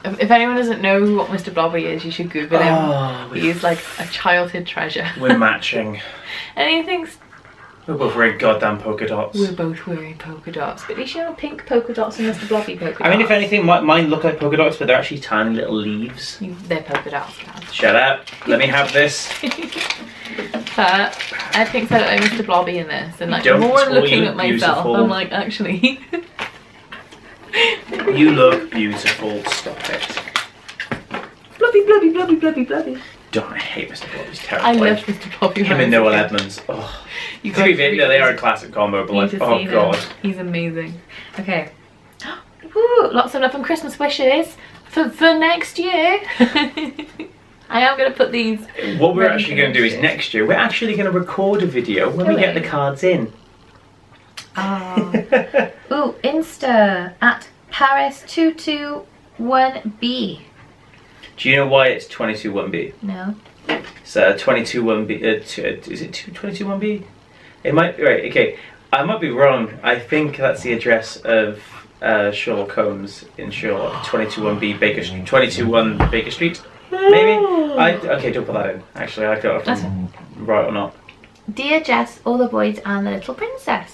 if anyone doesn't know what Mr. Blobby is, you should Google him. He's like a childhood treasure. We're matching. Anything's. We're both wearing goddamn polka dots. We're both wearing polka dots, but at least you have pink polka dots and Mr. Blobby polka dots. I mean, if anything, mine look like polka dots, but they're actually tiny little leaves. They're polka dots, man. Shut up. Let me have this. But I think I look like Mr. Blobby in this, and like more looking at myself, beautiful. I'm like, actually. You look beautiful. Stop it. Blobby, blobby, blobby, blobby, blobby. Don't, I hate Mr. Blobby's terrible. I love Mr. Blobby. Him and Noel Edmonds. Oh, you they are a classic combo, but like, oh god, he's amazing. Okay, woo, lots of love and Christmas wishes for next year. I am going to put these. What we're actually going to do is next year we're actually going to record a video when we get the cards in. Oh, ooh, Insta at Paris221B. Do you know why it's 221B? No. So 221B, is it 221B? It might be right. Okay, I might be wrong. I think that's the address of Sherlock Holmes in Sherlock. 221B Baker Street. 221 Baker Street. Maybe. Okay, don't put that in. Actually, I don't have to right or not. Dear Jess, all the boys, and the little princess.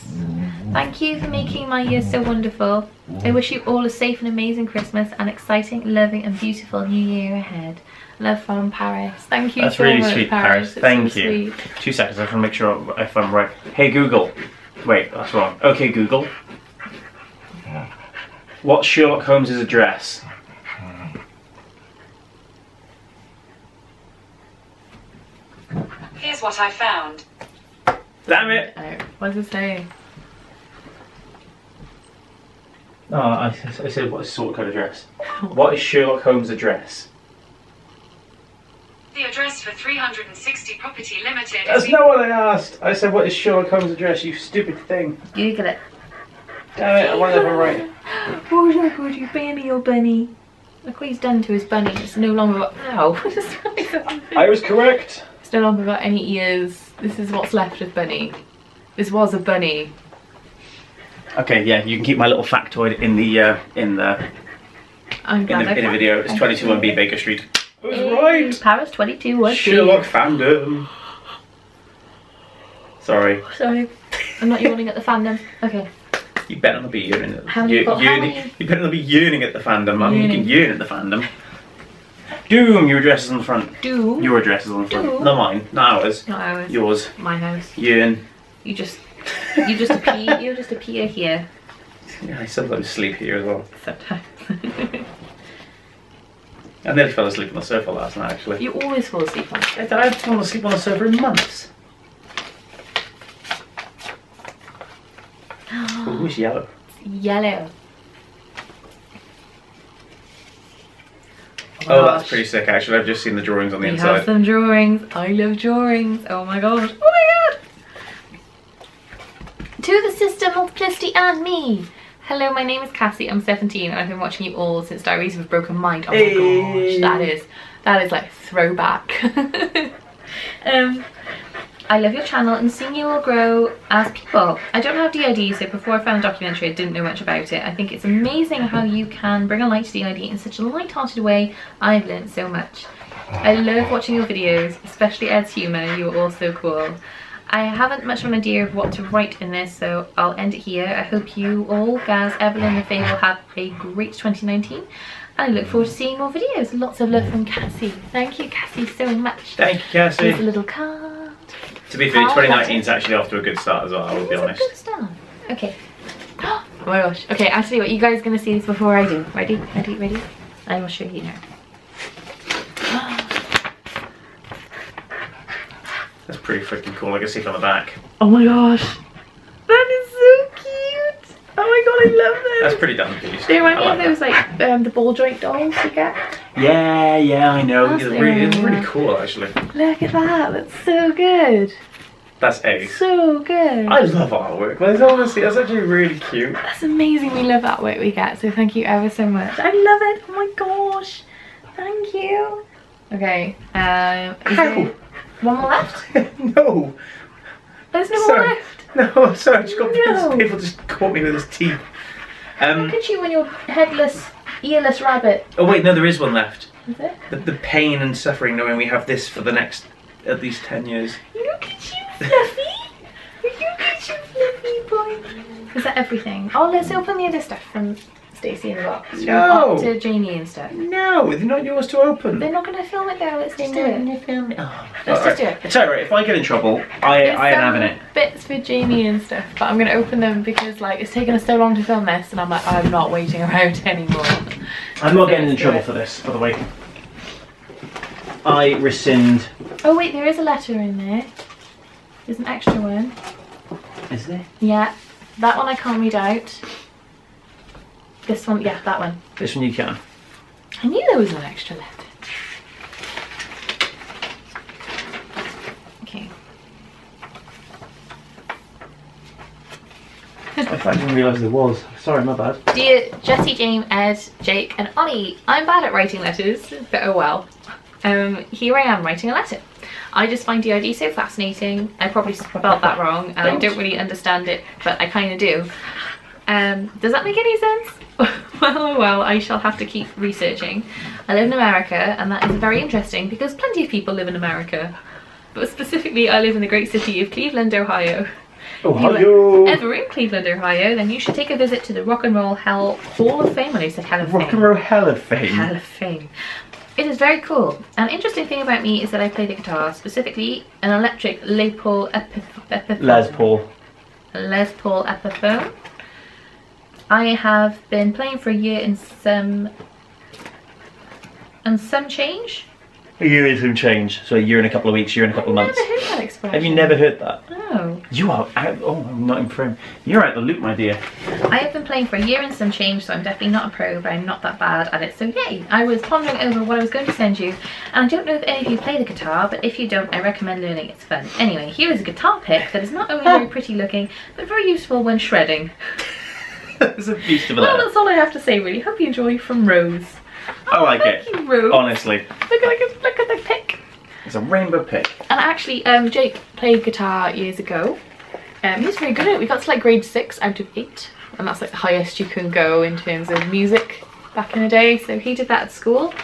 Thank you for making my year so wonderful. I wish you all a safe and amazing Christmas and exciting, loving and beautiful new year ahead. Love from Paris. Thank you so much, Paris. That's really sweet, Paris. Thank you. 2 seconds, I can make sure if I'm right. Hey Google. Wait, that's wrong. Okay Google. What's Sherlock Holmes' address? Here's what I found. Damn it! Oh, what does it say? Oh, I said what is sort code address? What is Sherlock Holmes' address? The address for 360 Property Limited. That's not what I asked! I said what is Sherlock Holmes' address, you stupid thing. Google it. Damn it, I want to have it right. Oh my god, you bunny, oh bunny. Look what he's done to his bunny, it's no longer what. Ow. I was correct! It's no longer got any ears. This is what's left of bunny. This was a bunny. Okay, yeah, you can keep my little factoid in the in the video. It's 221B Baker Street. It was right. Paris 221B. Sherlock fandom. Sorry. Sorry, I'm not yawning at the fandom. Okay. You better not be yawning at the fandom. You better not be yawning at the fandom, mum. You can yearn at the fandom. Doom, your address is on the front. Doom. Your address is on the front. Doom. Not mine. Not ours. Not ours. Yours. My house. Yearn. You just appear. You just appear here. Yeah, I sometimes sleep here as well. Sometimes. I nearly fell asleep on the sofa last night. Actually, you always fall asleep on the sofa. I haven't fallen asleep on the sofa in months. was yellow. Yellow. Oh, oh, that's pretty sick actually. I've just seen the drawings on the inside. We have some drawings. I love drawings. Oh my gosh. Oh my god. To the system, multiplicity and me. Hello, my name is Cassie. I'm 17 and I've been watching you all since Diaries of a Broken Mind. Oh my gosh. That is like throwback. I love your channel and seeing you all grow as people. I don't have DID, so before I found the documentary I didn't know much about it. I think it's amazing how you can bring a light to DID in such a light-hearted way. I've learned so much. I love watching your videos, especially Ed's humour. You are all so cool. I haven't much of an idea of what to write in this, so I'll end it here. I hope you all, Gaz, Evelyn and Faye will have a great 2019. I look forward to seeing more videos. Lots of love from Cassie. Thank you, Cassie, so much. Thank you, Cassie. Here's a little card. To be fair, 2019's actually off to a good start as well, I will be honest. Good start. Okay. Oh my gosh. Okay, I'll tell you what, you guys are going to see this before I do. Ready? Ready? Ready? I will show you now. That's pretty freaking cool. I can see it on the back. Oh my gosh. That is so cute. Oh my god, I love them. That's pretty damn cute. They remind me of those, like, the ball joint dolls you get. Yeah, yeah, I know. It's really cool, actually. Look at that. That's so good. That's ace. So good. I love artwork. That's actually really cute. That's amazing. We love artwork we get. So thank you ever so much. I love it. Oh my gosh. Thank you. Okay. One more left? No. There's no more left. No, I'm sorry. I just got people just caught me with his teeth. Look at you when you're headless. Earless rabbit. Oh wait, no, there is one left. Is there? The pain and suffering knowing we have this for the next at least 10 years. Look at you, Fluffy! Look at you, Fluffy boy! Is that everything? Oh, let's open the other stuff from Stacey in the box. No! To Janie and stuff. No, they're not yours to open. They're not going to film it though, let's just do it. Film it. Oh. Let's just do it. It's alright, if I get in trouble, I am having it. Bits for Janie and stuff, but I'm going to open them because like it's taken us so long to film this and I'm like, I'm not waiting around anymore. I'm not getting in trouble for this, by the way. I rescind. Oh wait, there is a letter in there. There's an extra one. Is there? Yeah. That one I can't read out. This one, yeah, that one. This one you can. I knew there was an extra letter. Okay. I didn't realise there was. Sorry, my bad. Dear Jessie, James, Ed, Jake and Ollie, I'm bad at writing letters, but oh well. Here I am writing a letter. I just find DID so fascinating. I probably spelled that wrong and I don't really understand it, but I kind of do. Does that make any sense? Well, I shall have to keep researching. I live in America and that is very interesting because plenty of people live in America. But specifically, I live in the great city of Cleveland, Ohio. If you are ever in Cleveland, Ohio, then you should take a visit to the Rock and Roll Hall of Fame. I know you said Hall of Fame. Rock and Roll Hall of Fame. Hall of Fame. It is very cool. An interesting thing about me is that I play the guitar, specifically an electric Les Paul Epiphone. Les Paul Epiphone. I have been playing for a year and some change. A year and some change. So a year and a couple of weeks, year and a couple of months. I've never heard that expression. Have you never heard that? No. You are out, oh, I'm not in frame. You're out the loop, my dear. I have been playing for a year and some change, so I'm definitely not a pro, but I'm not that bad at it, so yay. I was pondering over what I was going to send you, and I don't know if any of you play the guitar, but if you don't, I recommend learning. It's fun. Anyway, here is a guitar pick that is not only very pretty looking, but very useful when shredding. It's a beast of a letter. Well, that's all I have to say, really. Hope you enjoy. From Rose. I like it. Thank you, Rose. Honestly. Look at the pick. It's a rainbow pick. And actually, Jake played guitar years ago. He was very good at it. We got to like grade 6 out of 8, and that's like the highest you can go in terms of music back in the day. So he did that at school.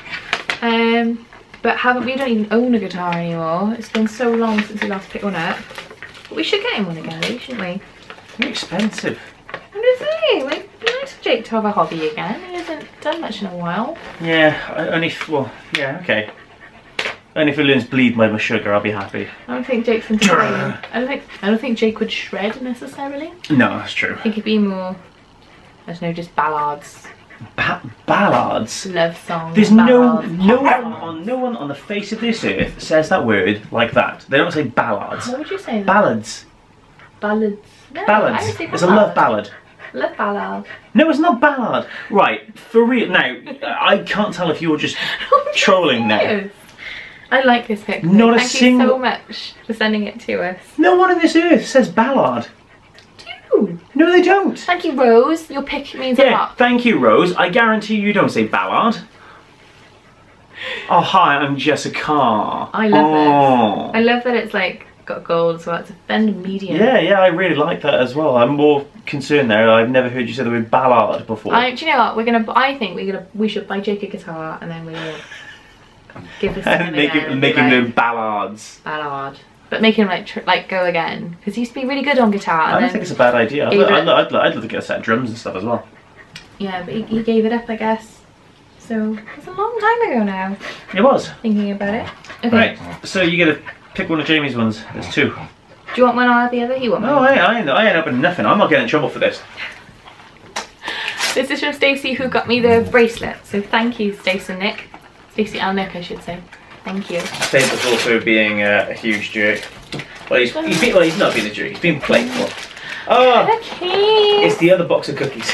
But we don't even own a guitar anymore. It's been so long since we last picked one up. But we should get him one again, shouldn't we? They're expensive. I'm just saying, like, it'd be nice for Jake to have a hobby again. He hasn't done much in a while. Yeah, only if he learns Bleed My Sugar, I'll be happy. I don't think Jake's into playing. I don't think Jake would shred necessarily. No, that's true. I think he'd be more, I don't know, just ballads. Ballads? Love songs. There's ballads. No one on the face of this earth says that word like that. They don't say ballads. What would you say? Ballads. Ballads. No, ballads. It's a love ballad. Le Ballard. No, it's not Ballard. Right, for real. Now, I can't tell if you're just trolling now. I like this picture. Not a single. Thank you so much for sending it to us. No one on this earth says Ballard. No, they don't. Thank you, Rose. Your pick means a lot. Thank you, Rose. I guarantee you don't say Ballard. Oh, hi, I'm Jessica. I love this. I love that it's like got gold as well. It's a Fender medium. Yeah, yeah, I really like that as well. I'm more concerned there. I've never heard you say the word Ballard before. Do you know what? We're gonna. I think we're gonna. We should buy Jake a guitar and then we will give this. And make him do Ballards. Ballard. But make him like go again, because he used to be really good on guitar. I don't think it's a bad idea. I'd love to get a set of drums and stuff as well. Yeah, but he gave it up, I guess. So it's a long time ago now. It was. Thinking about it. Okay. Right. So you get to pick one of Jamie's ones. There's two. Do you want one or the other? You want one? No, I end up with nothing. I'm not getting in trouble for this. This is from Stacey, who got me the bracelet. So thank you, Stacey and Nick. Stacey and Nick, I should say. Thank you. Sable's also being a huge jerk. Well, he's not being a jerk, he's being playful. Oh! Cookies. It's the other box of cookies.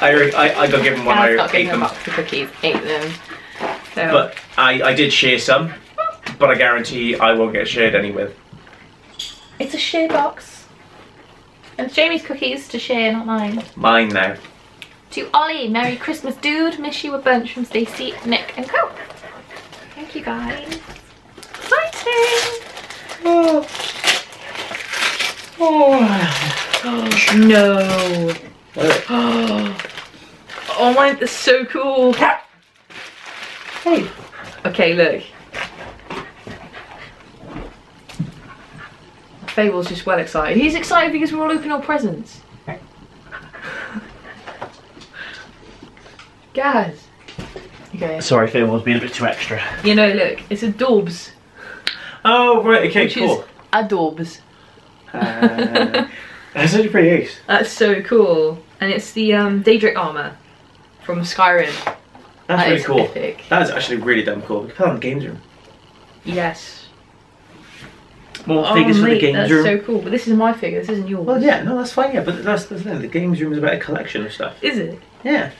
I got given one, I ate them. Box of cookies, ate them. So. But I did share some, but I guarantee I won't get shared any with. It's a share box. And it's Jamie's cookies to share, not mine. Mine now. To Ollie, Merry Christmas, dude. Miss you a bunch from Stacey, Nick and Co. Thank you guys. Exciting! Oh. Oh. Oh no! Oh. Oh my, that's so cool! Hey! Okay, look. Fable's just well excited. He's excited because we're all opening our presents. Guys. Okay. Sorry, Fable was being a bit too extra. You know, look, it's adorbs. Oh, right, okay, which cool. Is adorbs. That's such a pretty ace. That's so cool. And it's the Daedric armour from Skyrim. That's really cool. Epic. That is actually really damn cool. We can put that on the games room. Yes. More figures for the games room. That's so cool, but this is my figure, this isn't yours. Well, yeah, no, that's fine, yeah, but that's the thing. The games room is about a collection of stuff. Is it? Yeah.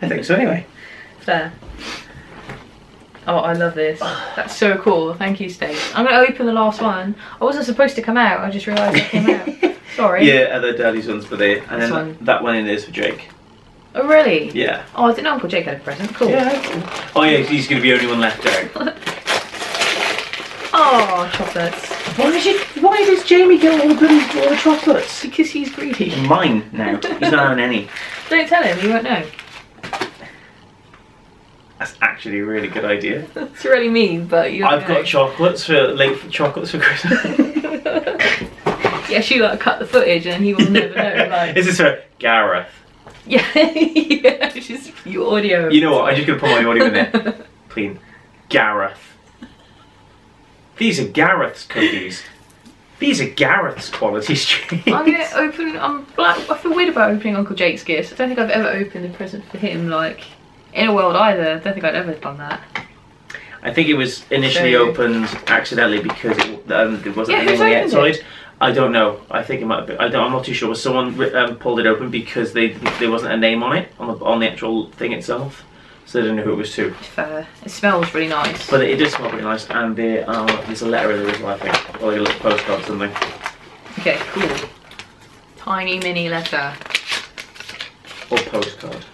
I think so, anyway. Fair. Oh, I love this. That's so cool. Thank you, Stacey. I'm going to open the last one. I wasn't supposed to come out. I just realised it came out. Sorry. Yeah, other daddy's ones for there. And then one. That one in there is for Jake. Oh, really? Yeah. Oh, I didn't know Uncle Jake had a present. Cool. Yeah. Oh, yeah, he's going to be the only one left out. Oh, chocolates. Why does Jamie get all the chocolates? Because he's greedy. Mine now. He's not having any. Don't tell him. He won't know. That's actually a really good idea. It's really mean, but you. I've got chocolates for chocolates for Christmas. Yeah, she like cut the footage, and he will never know. Like. Is this her Gareth? Yeah, yeah. Just your audio. You know what? I'm just gonna put my audio in there. Clean, Gareth. These are Gareth's cookies. These are Gareth's quality streams. I'm gonna open. I feel weird about opening Uncle Jake's gifts. I don't think I've ever opened a present for him like. In a world either, I don't think I'd ever done that. I think it was initially opened accidentally because it wasn't anything on the outside. I don't know. I think it might have been. I'm not too sure. Someone pulled it open because there wasn't a name on it on the actual thing itself, so they didn't know who it was to. Fair. It smells really nice. But it does smell really nice, and there's a letter in there as well, I think, or like a little postcard or something. Okay, cool. Tiny mini letter. Or postcard.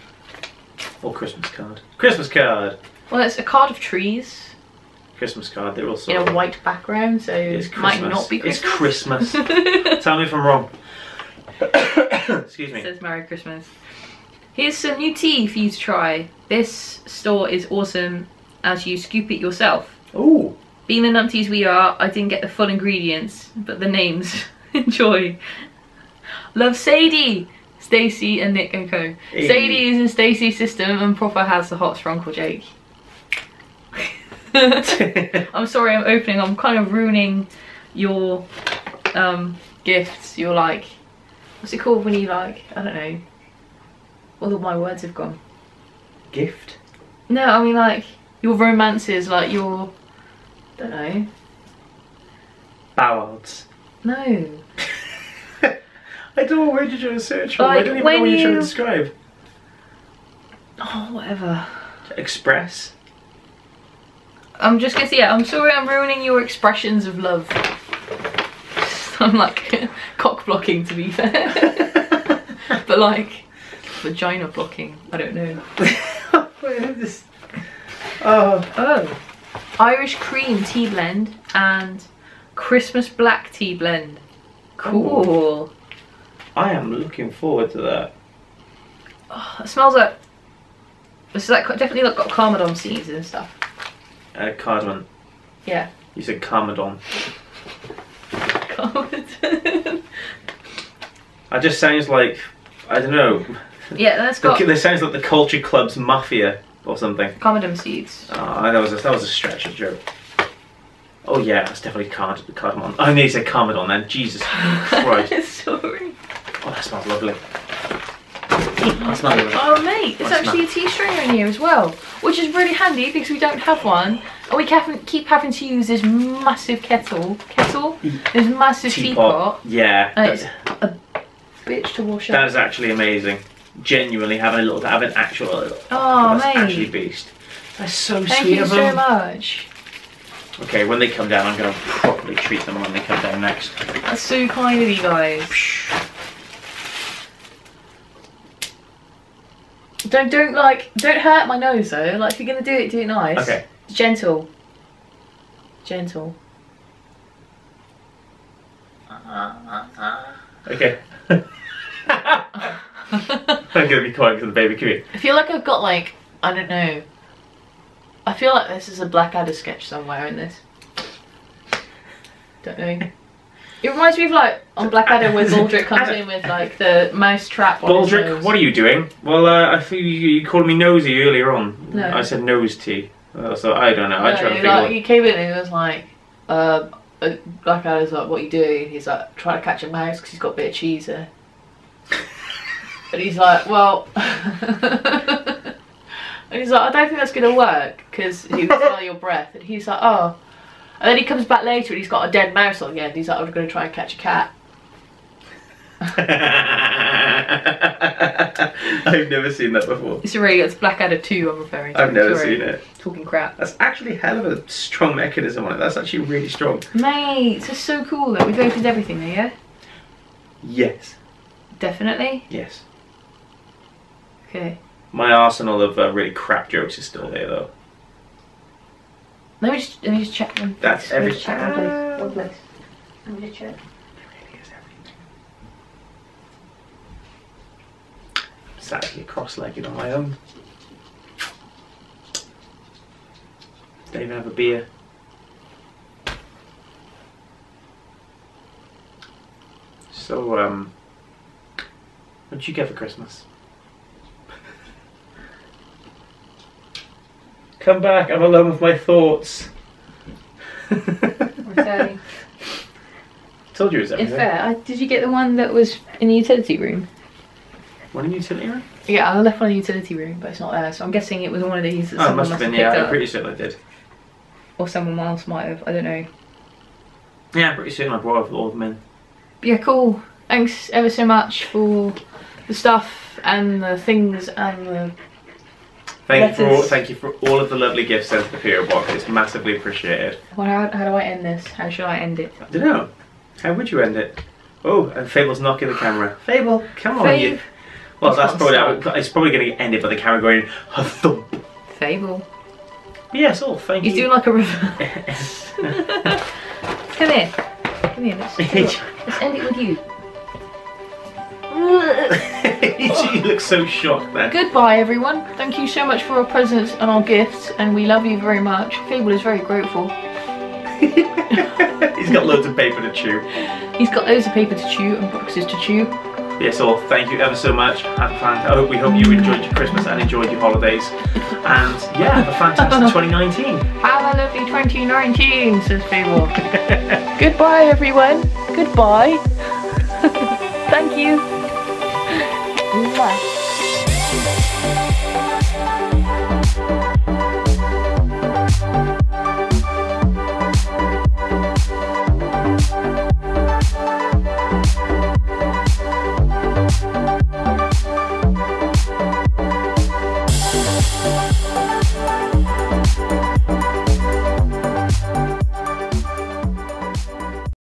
Or Christmas card. Christmas card! Well, it's a card of trees. Christmas card, they're also... in a white background, so it might not be Christmas. It's Christmas. Tell me if I'm wrong. Excuse me. It says Merry Christmas. Here's some new tea for you to try. This store is awesome as you scoop it yourself. Ooh. Being the numpties we are, I didn't get the full ingredients, but the names. Enjoy. Love, Sadie! Stacey and Nick and Co. Hey. Sadie is in Stacey's system and proper has the hots for Uncle Jake. I'm sorry, I'm opening. I'm kind of ruining your gifts. You're like, what's it called when you like? I don't know. All of my words have gone. Gift? No, I mean like your romances, like your, I don't know. Ballads. No. I don't know, where did you search for? Like, I don't even know what you're trying to describe. Oh, whatever. Express. I'm just gonna say, yeah, I'm sorry I'm ruining your expressions of love. I'm like cock blocking, to be fair. But like vagina blocking, I don't know. Oh. Irish cream tea blend and Christmas black tea blend. Cool. Ooh. I am looking forward to that. Oh, it smells like... This is like definitely like got Carmadon seeds and stuff. Cardamom. Yeah. You said Carmadon. Carmadon. That just sounds like, I don't know. Yeah, that's got... This sounds like the Culture Club's Mafia or something. Carmadon seeds. Oh, that was a stretch of joke. Oh yeah, that's definitely cardamom. I need to say Carmadon then, Jesus Christ. Sorry. Oh, that smells lovely. That's not really... Oh mate, there's actually a tea strainer in here as well, which is really handy because we don't have one, and we keep having to use this massive teapot. Yeah, and it's a bitch to wash up. That is actually amazing. Genuinely having a little, having actual. Oh mate, actually beast. That's so sweet. Thank you so much. Okay, when they come down, I'm gonna properly treat them when they come down next. That's so kind of you guys. Don't hurt my nose though. Like, if you're gonna do it nice. Okay. Gentle. Gentle. Okay. I'm gonna be quiet for the baby. Come here. I feel like I've got like, I don't know. I feel like this is a Blackadder sketch somewhere in this. Don't know. It reminds me of like on Blackadder where Baldrick comes in with like the mouse trap. Baldrick, what are you doing? Well, I think you called me nosy earlier on. No. I said nose tea. So I don't know. No, I tried to figure out. Like, you came in and it was like, Blackadder's like, what are you doing? He's like, trying to catch a mouse because he's got a bit of cheese there. And he's like, well. And he's like, I don't think that's going to work because you can smell your breath. And he's like, oh. And then he comes back later and he's got a dead mouse on the end. He's like, I'm going to try and catch a cat. I've never seen that before. It's really, it's Blackadder 2 I'm referring to. I've never seen it. Talking crap. That's actually a hell of a strong mechanism on it. That's actually really strong. Mate, it's so cool that we've opened everything there, yeah? Yes. Definitely? Yes. Okay. My arsenal of really crap jokes is still there though. Let me just check them. That's everything. Check one place. Let me just check. It really is everything. Sat here cross-legged on my own. Don't even have a beer. So, what did you get for Christmas? Come back, I'm alone with my thoughts. Okay. Told you it was everything. It's fair. Did you get the one that was in the utility room? One in the utility room? Yeah, I left one in the utility room, but it's not there, so I'm guessing it was one of these that someone must have picked up. Yeah, I'm pretty certain I did. Or someone else might have, I don't know. Yeah, I'm pretty certain I brought all of them in. But yeah, cool. Thanks ever so much for the stuff and the things and the... Thank you for all of the lovely gifts sent to the PO box. It's massively appreciated. Well, how do I end this? How should I end it? I don't know. How would you end it? Oh, and Fable's knocking the camera. Fable, come on you. Well, that's probably how it's probably going to get ended by the camera going thump. Fable. But yes, oh, thank you. He's doing like a reverse. Come here. Come here. Let's end it with you. You look so shocked there. Goodbye everyone. Thank you so much for our presents and our gifts, and we love you very much. Fable is very grateful. He's got loads of paper to chew. He's got loads of paper to chew and boxes to chew. Yes, all. Thank you ever so much. Have a fantastic. We hope you enjoyed your Christmas and enjoyed your holidays. And yeah, have a fantastic 2019. Have a lovely 2019, says Fable. Goodbye everyone. Goodbye. Thank you. Bye.